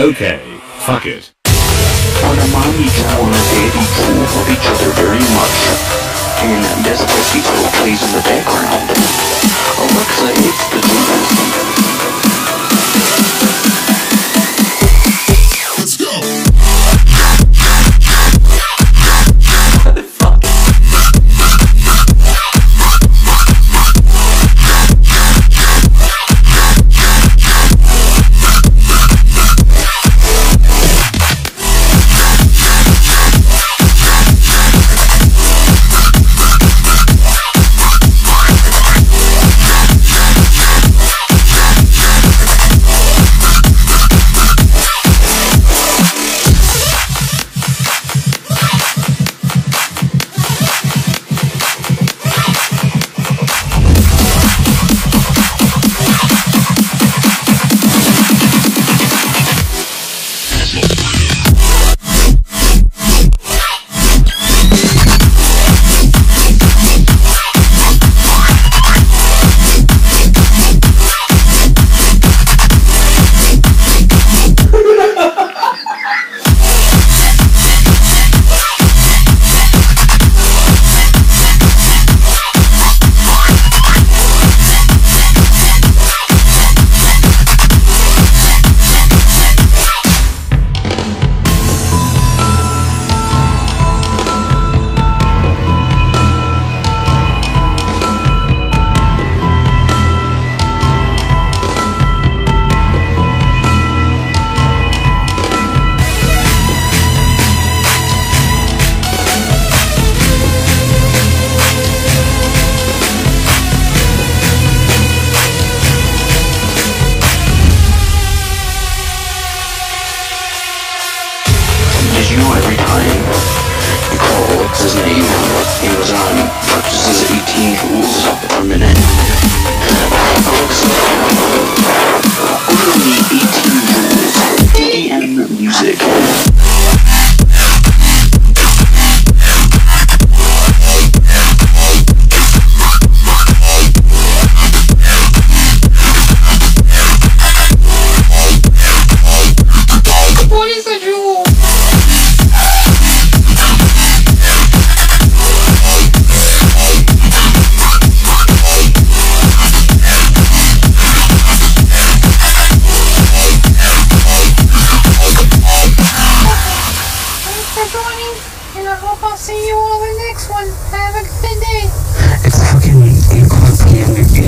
Okay, fuck it. Konamami Towers, they approve of each other very much, and Desperate People plays in the background. Alexa hits the door. Let's go! What the See you all in the next one. Have a good day. It's fucking incredible.